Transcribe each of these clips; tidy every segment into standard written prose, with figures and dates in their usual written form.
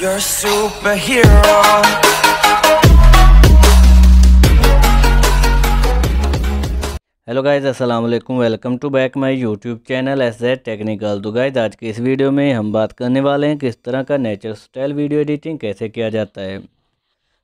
You're a superhero. Hello guys अस्सलाम वालेकुम, welcome to back my YouTube channel एस.Z technical. तो गाइज आज की इस वीडियो में हम बात करने वाले हैं किस तरह का नेचुरल स्टाइल वीडियो एडिटिंग कैसे किया जाता है।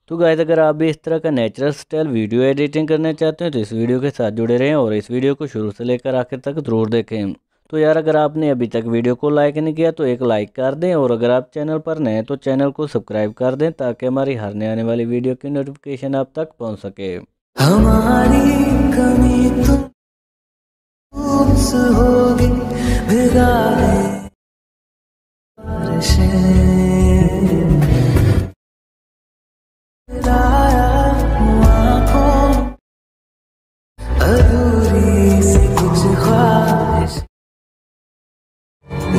तो गाइज अगर आप भी इस तरह का नेचुरल स्टाइल वीडियो एडिटिंग करना चाहते हैं तो इस वीडियो के साथ जुड़े रहें और इस वीडियो को शुरू से लेकर आखिर तक ज़रूर देखें। तो यार अगर आपने अभी तक वीडियो को लाइक नहीं किया तो एक लाइक कर दें और अगर आप चैनल पर नए हैं तो चैनल को सब्सक्राइब कर दें ताकि हमारी हर नए आने वाली वीडियो की नोटिफिकेशन आप तक पहुँच सके। हमारी कमी तुम से होगी भिगा दे अधूरी सी कुछ ख्वाहिश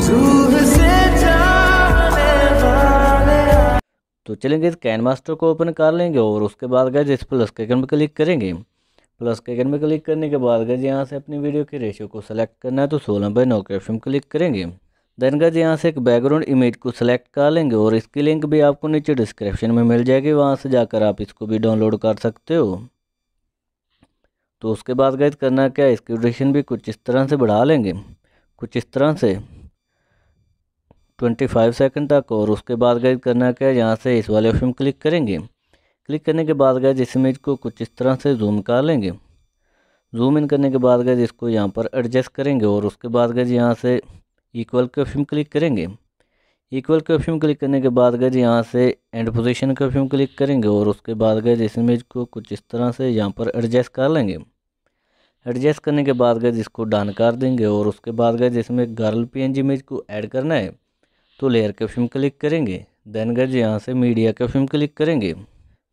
रूह से जाने वाले। तो चलेंगे इस कैनमास्टर को ओपन कर लेंगे और उसके बाद गाइस इस प्लस के आइकन पर क्लिक करेंगे। प्लस के आइकन में क्लिक करने के बाद गाइस यहाँ से अपनी वीडियो की रेशियो को सेलेक्ट करना है तो 16:9 के ऑप्शन क्लिक करेंगे। देन गाइस यहाँ से एक बैकग्राउंड इमेज को सेलेक्ट कर लेंगे और इसकी लिंक भी आपको नीचे डिस्क्रिप्शन में मिल जाएगी, वहाँ से जाकर आप इसको भी डाउनलोड कर सकते हो। तो उसके बाद गाइस करना क्या, इसकी ड्यूरेशन भी कुछ इस तरह से बढ़ा लेंगे, कुछ इस तरह से 25 सेकंड तक। और उसके बाद गाइस करना क्या है, यहाँ से इस वाले ऑप्शन में क्लिक करेंगे। क्लिक करने के बाद गाइस इस इमेज को कुछ इस तरह से जूम कर लेंगे। जूम इन करने के बाद गाइस इसको यहाँ पर एडजस्ट करेंगे और उसके बाद गाइस यहाँ से इक्वल के ऑप्शन में क्लिक करेंगे। इक्वल के ऑप्शन में क्लिक करने के बाद गाइस यहाँ से एंड पोजीशन के ऑप्शन में क्लिक करेंगे और उसके बाद गाइस इस इमेज को कुछ इस तरह से यहाँ पर एडजस्ट कर लेंगे। एडजस्ट करने के बाद गाइस इसको डन कर देंगे और उसके बाद गाइस इसमें गर्ल पीएनजी इमेज को ऐड करना है तो लेयर के ऑप्शन क्लिक करेंगे। देन गाइस यहाँ से मीडिया के ऑप्शन क्लिक करेंगे।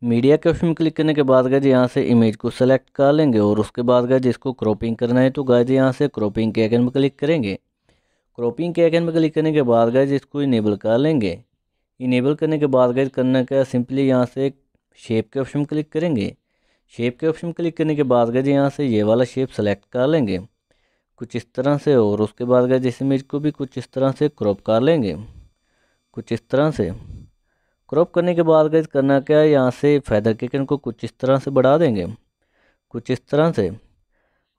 मीडिया के ऑप्शन क्लिक करने के बाद गाइस यहाँ से इमेज को सेलेक्ट कर लेंगे और उसके बाद गाइस इसको क्रॉपिंग करना है तो गाइस यहाँ से क्रॉपिंग के आइकन में क्लिक करेंगे। क्रॉपिंग के आइकन में क्लिक करने के बाद गाइस इसको इनेबल कर लेंगे। इनेबल करने के बाद गाइस करना क्या, सिंपली यहाँ से शेप के ऑप्शन क्लिक करेंगे। शेप के ऑप्शन क्लिक करने के बाद गाइस यहाँ से ये वाला शेप सेलेक्ट कर लेंगे कुछ इस तरह से और उसके बाद गाइस इस इमेज को भी कुछ इस तरह से क्रॉप कर लेंगे, कुछ इस तरह से। क्रॉप करने के बाद गाइस करना क्या है, यहाँ से फेदर के आइकन को कुछ इस तरह से बढ़ा देंगे, कुछ इस तरह से।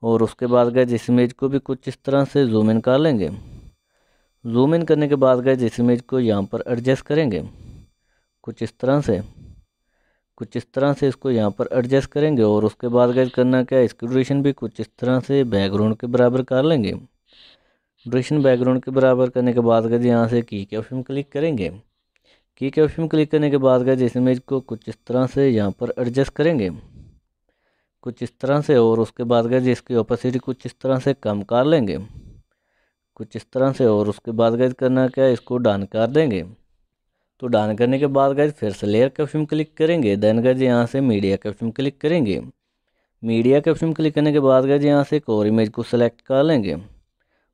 और उसके बाद गाइस इस इमेज को भी कुछ इस तरह से जूम इन कर लेंगे। जूम इन करने के बाद गाइस इस इमेज को यहाँ पर एडजस्ट करेंगे कुछ इस तरह से, कुछ इस तरह से इसको यहाँ पर एडजस्ट करेंगे। और उसके बाद गाइस करना क्या है, इसकी ड्यूरेशन भी कुछ इस तरह से बैकग्राउंड के बराबर कर लेंगे। ड्यूरेशन बैकग्राउंड के बराबर करने के बाद गाइस यहाँ से की के ऑप्शन क्लिक करेंगे। की के ऑप्शन क्लिक करने के बाद गाइस इस इमेज को कुछ इस तरह से यहाँ पर एडजस्ट करेंगे कुछ इस तरह से। और उसके बाद गाइस इसकी ऑपोसिटी कुछ इस तरह से कम कर लेंगे कुछ इस तरह से। और उसके बाद गाइस करना क्या है, इसको डन कर देंगे। तो डन करने के बाद गाइस फिर से लेयर के ऑप्शन क्लिक करेंगे। देन गाइस यहाँ से मीडिया के ऑप्शन क्लिक करेंगे। मीडिया के ऑप्शन क्लिक करने के बाद गाइस यहाँ से एक और इमेज को सेलेक्ट कर लेंगे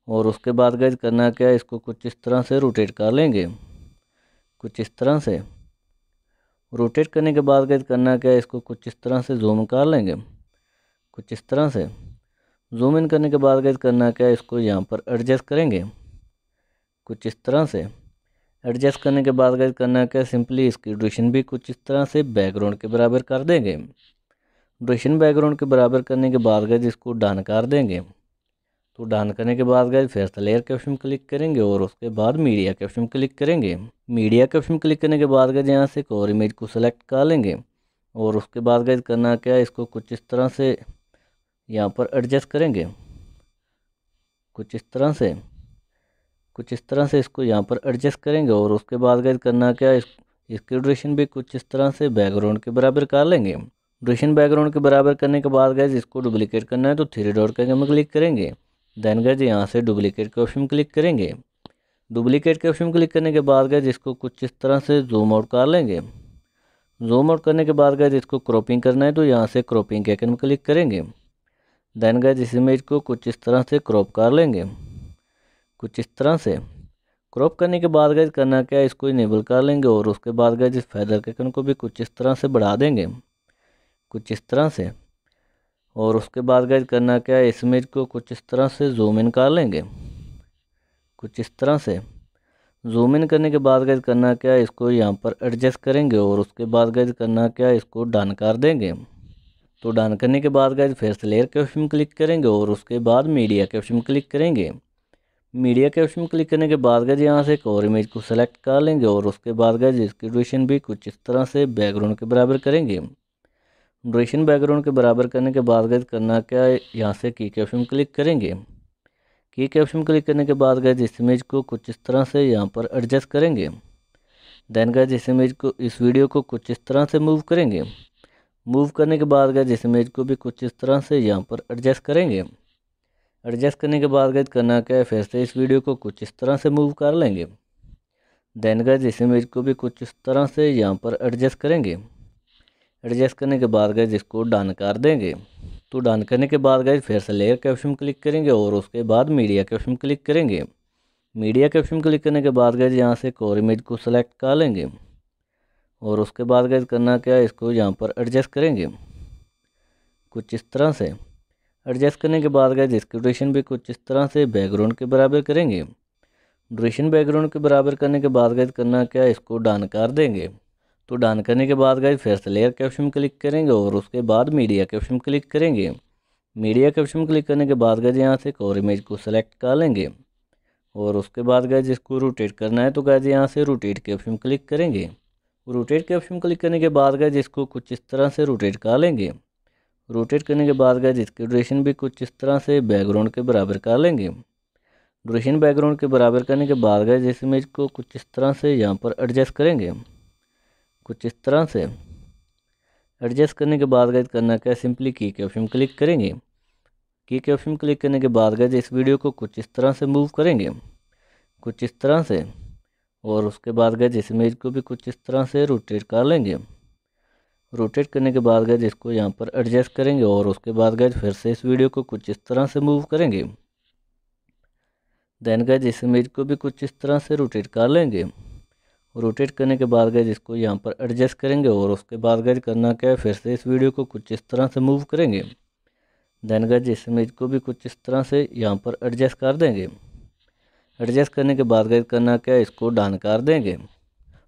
और उसके बाद गाइस करना क्या है, इसको कुछ इस तरह से रोटेट कर लेंगे कुछ इस तरह से। रोटेट करने के बाद गाइस करना क्या है, इसको कुछ इस तरह से जूम कर लेंगे कुछ इस तरह से। जूम इन करने के बाद गाइस करना क्या है, इसको यहाँ पर एडजस्ट करेंगे कुछ इस तरह से। एडजस्ट करने के बाद गाइस करना क्या है, सिंपली इसकी ड्यूरेशन भी कुछ इस तरह से बैकग्राउंड के बराबर कर देंगे। ड्यूरेशन बैकग्राउंड के बराबर करने के बाद गाइस इसको डन कर देंगे। तो डन करने के बाद गाइस फिर से लेयर के ऑप्शन क्लिक करेंगे और उसके बाद मीडिया के ऑप्शन क्लिक करेंगे। मीडिया के ऑप्शन क्लिक करने के बाद गाइस यहाँ से एक और इमेज को सेलेक्ट कर लेंगे और उसके बाद गाइस करना क्या है, इसको कुछ इस तरह से यहाँ पर एडजस्ट करेंगे कुछ इस तरह से, कुछ इस तरह से इसको यहाँ पर एडजस्ट करेंगे। और उसके बाद गाइस करना क्या है, इसकी ड्यूरेशन भी कुछ इस तरह से बैकग्राउंड के बराबर कर लेंगे। ड्यूरेशन बैकग्राउंड के बराबर करने के बाद गाइस इसको डुप्लीकेट करना है तो 3 डॉट के आइकन में क्लिक करेंगे। देन गाइस यहाँ से डुप्लीकेट के ऑप्शन में क्लिक करेंगे। डुप्लीकेट के ऑप्शन में क्लिक करने के बाद गाइस इसको कुछ इस तरह से जूम आउट कर लेंगे। जूम आउट करने के बाद गाइस इसको क्रॉपिंग करना है तो यहाँ से क्रॉपिंग के आइकन में क्लिक करेंगे। देन गाइस इस इमेज को कुछ इस तरह से क्रॉप कर लेंगे कुछ इस तरह से। क्रॉप करने के बाद गाइस करना क्या है, इसको इनेबल कर लेंगे और उसके बाद गाइस इस फेदर के आइकन को भी कुछ इस तरह से बढ़ा देंगे कुछ इस तरह से। और उसके बाद गाइस करना क्या है, इस इमेज को कुछ इस तरह से जूम इन कर लेंगे कुछ इस तरह से। जूम इन करने के बाद गाइस करना क्या, इसको यहाँ पर एडजस्ट करेंगे और उसके बाद गाइस करना क्या, इसको डन कर देंगे। तो डन करने के बाद गाइस फिर से लेयर के ऑप्शन में क्लिक करेंगे और उसके बाद मीडिया के ऑप्शन में क्लिक करेंगे। मीडिया के ऑप्शन में क्लिक करने के बाद गाइस यहाँ से एक और इमेज को सेलेक्ट कर लेंगे और उसके बाद गाइस इसकी ड्यूरेशन भी कुछ इस तरह से बैकग्राउंड के बराबर करेंगे। ड्यूरेशन बैकग्राउंड के बराबर करने के बाद गाइस करना क्या, यहाँ से की के ऑप्शन में क्लिक करेंगे। की के ऑप्शन में क्लिक करने के बाद गाइस इस इमेज को कुछ इस तरह से यहाँ पर एडजस्ट करेंगे। देन गाइस इस इमेज को, इस वीडियो को कुछ इस तरह से मूव करेंगे। मूव करने के बाद गाइस इस इमेज को भी कुछ इस तरह से यहाँ पर एडजस्ट करेंगे। एडजस्ट करने के बाद गाइस करना क्या है, फिर से इस वीडियो को कुछ इस तरह से मूव कर लेंगे। देन गाइस इस इमेज को भी कुछ इस तरह से यहाँ पर एडजस्ट करेंगे। एडजस्ट करने के बाद गाइस इसको डन कर देंगे। तो डन करने के बाद गाइस फिर से लेयर के ऑप्शन में क्लिक करेंगे और उसके बाद मीडिया के ऑप्शन में क्लिक करेंगे। मीडिया के ऑप्शन में क्लिक करने के बाद गाइस यहाँ से एक और इमेज को सेलेक्ट कर लेंगे और उसके बाद गाइस करना क्या है, इसको यहाँ पर एडजस्ट करेंगे कुछ इस तरह से। एडजस्ट करने के बाद गाइस इसकी ड्यूरेशन भी कुछ इस तरह से बैकग्राउंड के बराबर करेंगे। ड्यूरेशन बैकग्राउंड के बराबर करने के बाद गाइस करना क्या है, इसको डन कर देंगे। तो डन करने के बाद गाइस फिर से लेयर के ऑप्शन में क्लिक करेंगे और उसके बाद मीडिया के ऑप्शन में क्लिक करेंगे। मीडिया के ऑप्शन में क्लिक करने के बाद गाइस यहाँ से एक और इमेज को सेलेक्ट कर लेंगे और उसके बाद गाइस इसको रोटेट करना है। तो गाइस यहाँ से रोटेट के ऑप्शन में क्लिक करेंगे। रोटेट के ऑप्शन क्लिक करने के बाद गाइस इसको कुछ इस तरह से रोटेट कर लेंगे। रोटेट करने के बाद गाइस इसकी ड्यूरेशन भी कुछ इस तरह से बैकग्राउंड के बराबर कर लेंगे। ड्यूरेशन बैकग्राउंड के बराबर करने के बाद गाइस इस इमेज को कुछ इस तरह से यहाँ पर एडजस्ट करेंगे कुछ इस तरह से। एडजस्ट करने के बाद गाइस करना क्या, सिंपली की के ऑप्शन में क्लिक करेंगे। की के ऑप्शन में क्लिक करने के बाद गाइस इस वीडियो को कुछ इस तरह से मूव करेंगे कुछ इस तरह से और उसके बाद गाइस इस इमेज को भी कुछ इस तरह से रोटेट कर लेंगे। रोटेट करने के बाद गाइस इसको यहाँ पर एडजस्ट करेंगे और उसके बाद गाइस फिर से इस वीडियो को कुछ इस तरह से मूव करेंगे। देन गाइस इस इमेज को भी कुछ इस तरह से रोटेट कर लेंगे। रोटेट करने के बाद गाइस इसको यहाँ पर एडजस्ट करेंगे और उसके बाद गाइस करना क्या है, फिर से इस वीडियो को कुछ इस तरह से मूव करेंगे। देन गाइस इस इमेज को भी कुछ इस तरह से यहाँ पर एडजस्ट कर देंगे। एडजस्ट करने के बाद गाइस करना क्या है, इसको डन कर देंगे।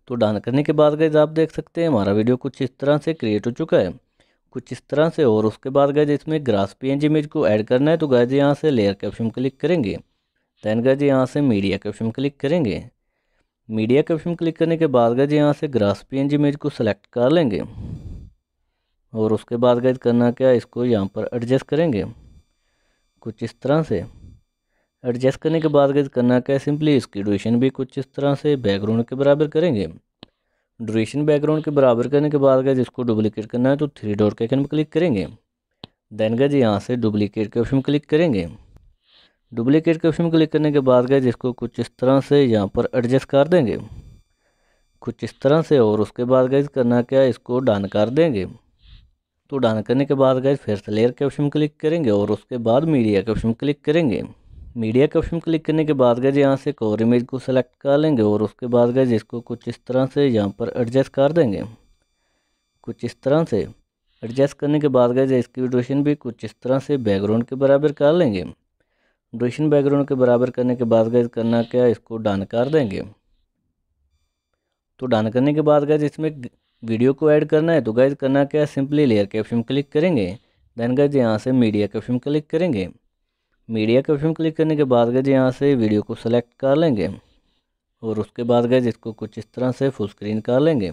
तो डन करने के बाद गाइस आप देख सकते हैं हमारा वीडियो कुछ इस तरह से क्रिएट हो चुका है कुछ इस तरह से। और उसके बाद गाइस इसमें ग्रास पीएनजी इमेज को ऐड करना है। तो गाइस यहाँ से लेयर के ऑप्शन में क्लिक करेंगे। देन गाइस यहाँ से मीडिया के ऑप्शन में क्लिक करेंगे। मीडिया के ऑप्शन में क्लिक करने के बाद गाइस यहाँ से ग्रास पीएनजी इमेज को सेलेक्ट कर लेंगे और उसके बाद गाइस करना क्या है, इसको यहाँ पर एडजस्ट करेंगे कुछ इस तरह से। एडजस्ट करने के बाद गाइस करना क्या है, सिंपली इसकी ड्यूरेशन भी कुछ इस तरह से बैकग्राउंड के बराबर करेंगे। ड्यूरेशन बैकग्राउंड के बराबर करने के बाद गाइस इसको डुप्लीकेट करना है। तो थ्री डॉट के आइकन में क्लिक करेंगे। देन गाइस यहाँ से डुप्लीकेट के ऑप्शन में क्लिक करेंगे। डुप्लीकेट के ऑप्शन में क्लिक करने के बाद गाइस इसको कुछ इस तरह से यहाँ पर एडजस्ट कर देंगे कुछ इस तरह से। और उसके बाद गाइस करना क्या है, इसको डन कर देंगे। तो डन करने के बाद गाइस फिर से लेयर के ऑप्शन में क्लिक करेंगे और उसके बाद मीडिया के ऑप्शन में क्लिक करेंगे। मीडिया के ऑप्शन में क्लिक करने के बाद गाइस यहाँ से एक और इमेज को सेलेक्ट कर लेंगे और उसके बाद गाइस इसको कुछ इस तरह से यहाँ पर एडजस्ट कर देंगे कुछ इस तरह से। एडजस्ट करने के बाद गाइस इसकी ड्यूरेशन भी कुछ इस तरह से बैकग्राउंड के बराबर कर लेंगे। ड्यूरेशन बैकग्राउंड के बराबर करने के बाद गाइस करना क्या, इसको डन कर देंगे। तो डन करने के बाद गाइस इसमें वीडियो को ऐड करना है। तो गाइस करना क्या, सिंपली लेयर के ऑप्शन में क्लिक करेंगे। देन गाइस यहाँ से मीडिया के ऑप्शन में क्लिक करेंगे। मीडिया के ऑप्शन क्लिक करने के बाद गाइस यहाँ से वीडियो को सेलेक्ट कर लेंगे और उसके बाद गाइस इसको कुछ इस तरह से फुल स्क्रीन कर लेंगे।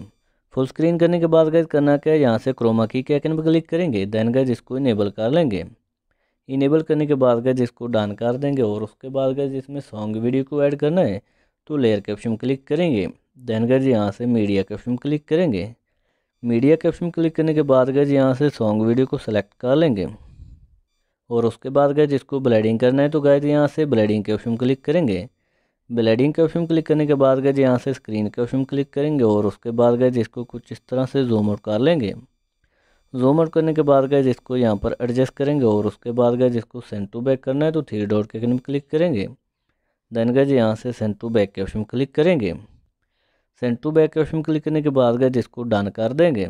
फुल स्क्रीन करने के बाद गाइस करना क्या है, यहाँ से क्रोमा की के आइकन पर क्लिक करेंगे। देन गाइस इसको इनेबल कर लेंगे। इनेबल करने के बाद गाइस इसको डन कर देंगे। और उसके बाद गाइस इसमें सॉन्ग वीडियो को ऐड करना है। तो लेयर के ऑप्शन क्लिक करेंगे। देन गाइस यहाँ से मीडिया के ऑप्शन क्लिक करेंगे। मीडिया के ऑप्शन क्लिक करने के बाद गाइस यहाँ से सॉन्ग वीडियो को सेलेक्ट कर लेंगे और उसके बाद गाइस इसको ब्लैडिंग करना है। तो गाइस यहाँ से ब्लैडिंग के ऑप्शन में क्लिक करेंगे। ब्लैडिंग के ऑप्शन में क्लिक करने के बाद गाइस यहाँ से स्क्रीन के ऑप्शन में क्लिक करेंगे और उसके बाद गाइस इसको कुछ इस तरह से जूम आउट कर लेंगे। जूम आउट करने के बाद गाइस इसको यहाँ पर एडजस्ट करेंगे और उसके बाद गाइस इसको सेंड टू बैक करना है। तो थ्री डॉट के आइकन में क्लिक करेंगे। देन गाइस यहाँ से सेंड टू बैक के ऑप्शन में क्लिक करेंगे। सेंड टू बैक के ऑप्शन में क्लिक करने के बाद गाइस इसको डन कर देंगे।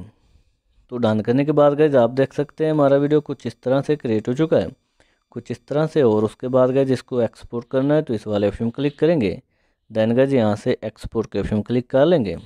तो डन करने के बाद गाइस आप देख सकते हैं हमारा वीडियो कुछ इस तरह से क्रिएट हो चुका है कुछ इस तरह से। और उसके बाद गाइस इसको एक्सपोर्ट करना है। तो इस वाले ऑप्शन में क्लिक करेंगे। देन गाइस यहाँ से एक्सपोर्ट के ऑप्शन क्लिक कर लेंगे।